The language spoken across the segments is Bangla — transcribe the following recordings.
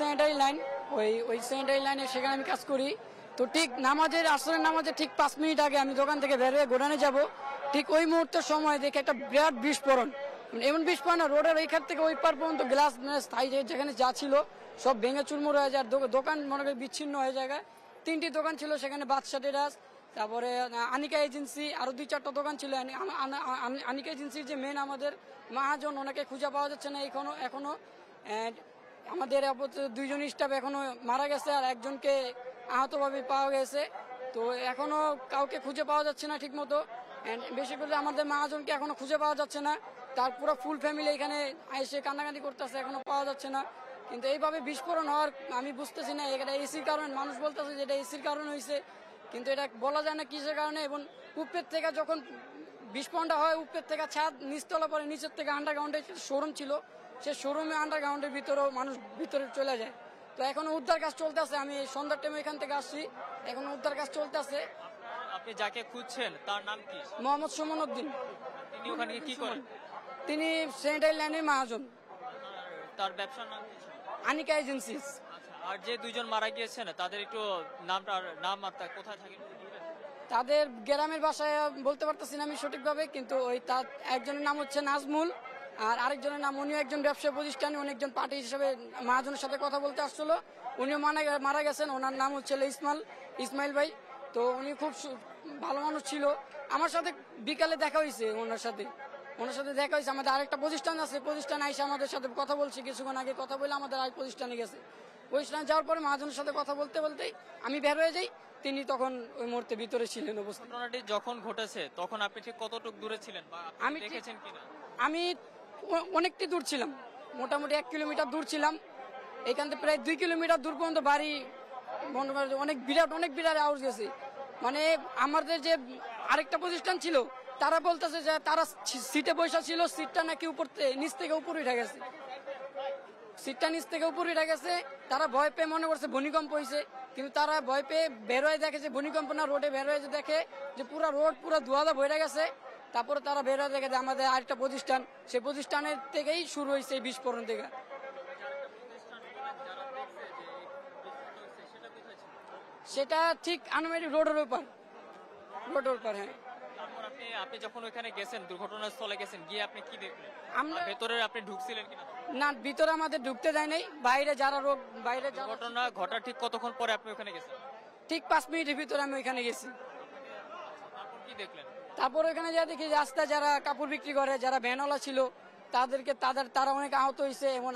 সেন্টারি লাইন ওই সেন্টারি লাইনে সেখানে আমি কাজ করি। তো ঠিক নামাজের আসরের নামাজের ঠিক ৫ মিনিট আগে আমি দোকান থেকে বের হয়ে গোডানে যাব, ঠিক ওই মুহূর্তে সময় দেখে একটা বিরাট বিস্ফোরণ, এমন বিস্ফোরণ রোডের ওইখান থেকে ওই পার পর্যন্ত গ্লাস স্থায়ী যেখানে যা ছিল সব ভেঙে চুরমুর হয়ে যায়, দোকান মনে করি বিচ্ছিন্ন হয়ে যায়। 3টি দোকান ছিল সেখানে, বাদশা টেরাস, তারপরে আনিকা এজেন্সি, আরো 2-4টা দোকান ছিল। আনিকা এজেন্সির যে মেন আমাদের মহাজন ওনাকে খুঁজে পাওয়া যাচ্ছে না এখনো। আমাদের দুইজন স্টাফ এখনো মারা গেছে আর একজনকে আহতভাবে পাওয়া গেছে। তো এখনো কাউকে খুঁজে পাওয়া যাচ্ছে না ঠিক মতো, বেশি করে আমাদের মহাজনকে এখনো খুঁজে পাওয়া যাচ্ছে না। তার পুরো ফুল ফ্যামিলি এখানে এসে কান্নাকাটি করতেছে, এখনো পাওয়া যাচ্ছে না। কিন্তু এইভাবে বিস্ফোরণ হওয়ার আমি বুঝতেছি না, এটা এসির কারণে মানুষ বলতেছে যে এটা এসির কারণে হয়েছে, কিন্তু এটা বলা যায় না কিসের কারণে। এবং উপরের থেকে যখন বিস্ফোরণটা হয়, উপরের থেকে ছাদ নিচতলা পরে, নিচের থেকে আন্ডারগ্রাউন্ডে শোরুম ছিল, সে শোরুমে আন্ডারগ্রাউন্ডের ভিতরেও মানুষ ভিতরে চলে যায়। তো এখনো উদ্ধার কাজ চলতে আছে, আমি সন্ধ্যার টাইমে এখান থেকে আসছি, এখনো উদ্ধার কাজ চলতে আছে। আপনি যাকে খুঁজছেন তার নাম কি? মোহাম্মদ সুমন উদ্দিন। তিনি ওখানে কি করেন? তিনি সেন্ট্রাল লাইনের মহাজন। তার ব্যবসার নাম কি? আনিকা এজেন্সি। আর যে দুইজন মারা গিয়েছেন তাদের একটু নাম আর কোথায় থাকেন? তাদের গ্রামের ভাষায় বলতে পারতেছি না আমি সঠিকভাবে, কিন্তু ওই তার একজনের নাম হচ্ছে নাজমুল আর আরেকজনের নাম, উনিও একজন ব্যবসা প্রতিষ্ঠানে অনেকজন পার্টি হিসেবে মহাজনের সাথে কথা বলতে আসছিল, উনিও মারা গেছেন। ওনার নাম হচ্ছে ইসমাইল ভাই। তো উনি খুব ভালো মানুষ ছিল, আমার সাথে বিকালে দেখা হয়েছে ওনার সাথে দেখা হয়েছে। আমাদের আরেকটা প্রতিষ্ঠান আছে, প্রতিষ্ঠান আইসে আমাদের সাথে কথা বলছে, কিছুক্ষণ আগে কথা বলে আমাদের আরেক প্রতিষ্ঠানে গেছে। প্রতিষ্ঠানে যাওয়ার পরে মহাজনের সাথে কথা বলতে বলতেই আমি বের হয়ে যাই, তিনি তখন ওই মুহূর্তে ভিতরে ছিলেন। ঘটনাটি যখন ঘটেছে তখন আপনি ঠিক কতটুকু দূরে ছিলেন? আমি অনেকটি দূর ছিলাম, মোটামুটি 1 কিলোমিটার দূর ছিলাম। এখান থেকে প্রায় 2 কিলোমিটার দূর পর্যন্ত বাড়ি, অনেক বিরাট আওয়াজ গেছে। মানে আমাদের যে আরেকটা প্রতিষ্ঠান ছিল তারা বলতেছে যে তারা সিটে বসা ছিল, সিটটা নাকি নিচ থেকে উপরে উঠে গেছে, সিটটা নিচ থেকে উপরে উঠে গেছে। তারা ভয় পেয়ে মনে করছে ভূমিকম্প হয়েছে, কিন্তু তারা ভয় পেয়ে বেরোয় দেখে যে ভূমিকম্প না, রোডে বেরোয় যে দেখে যে পুরা রোড পুরা ধোঁয়াধা ভরে গেছে। তারপরে তারা বেরোয় দেখে যে আমাদের আরেকটা প্রতিষ্ঠান, সেই প্রতিষ্ঠানের থেকেই শুরু হয়েছে এই বিস্ফোরণ থেকে। সেটা ঠিক আনুমানিক রোডের উপর। হ্যাঁ, আপনি যখন ওখানে গেছেন, দুর্ঘটনাস্থলে গেছেন, গিয়ে আপনি কি দেখলেন? আমরা ভেতরে, আপনি ঢুকছিলেন কিনা? না, ভিতরে আমাদের ঢুকতে দেয় নাই, বাইরে যারা রোগ বাইরে যারা। ঘটনা ঘটা ঠিক কতক্ষণ পরে আপনি ওখানে গেছেন? ঠিক 5 মিনিটের ভিতরে আমি ওখানে গেছি। তারপর কি দেখলেন? তারপর ওখানে যা দেখি রাস্তায় যারা কাপড় বিক্রি করে, যারা ভ্যানওয়ালা ছিল তাদেরকে তারা অনেক আহত হয়েছে। এবং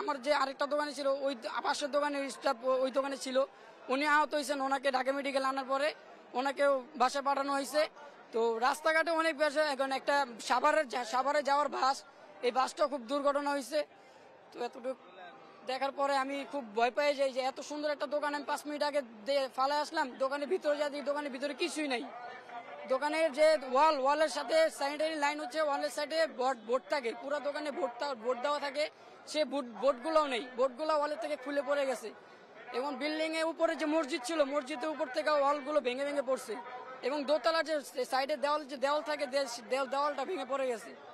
আমার যে আরেকটা দোকানে ছিল, ওই পাশের দোকানের স্টাফ ওই দোকানে ছিল, উনি আহত হয়েছেন। ওনাকে ঢাকা মেডিকেল আনার পরে ওনাকেও বাসায় পাঠানো হয়েছে। তো রাস্তাঘাটে অনেক বেশি, এখন একটা সাভারে যাওয়ার বাস, এই বাসটা খুব দুর্ঘটনা হয়েছে। তো এতটুকু দেখার পরে আমি খুব ভয় পেয়ে যাই যে এত সুন্দর একটা দোকান আমি 5 মিনিট আগে ফালায় আসলাম, দোকানের ভিতরে যা দেখি দোকানের ভিতরে কিছুই নাই। দোকানের যে ওয়ালের সাথে স্যানিটারি লাইন হচ্ছে, ওয়ালের সাইডে বোর্ড থাকে, পুরো দোকানে বোর্ড দেওয়া থাকে, সে বোর্ডগুলোও নেই, বোর্ডগুলো ওয়ালের থেকে খুলে পড়ে গেছে। এবং বিল্ডিং এর উপরে যে মসজিদ ছিল, মসজিদের উপর থেকে ওয়ালগুলো ভেঙে ভেঙে পড়ছে, এবং দোতলা যে সাইডে দেওয়াল থাকে দেওয়ালটা ভেঙে পড়ে গেছে।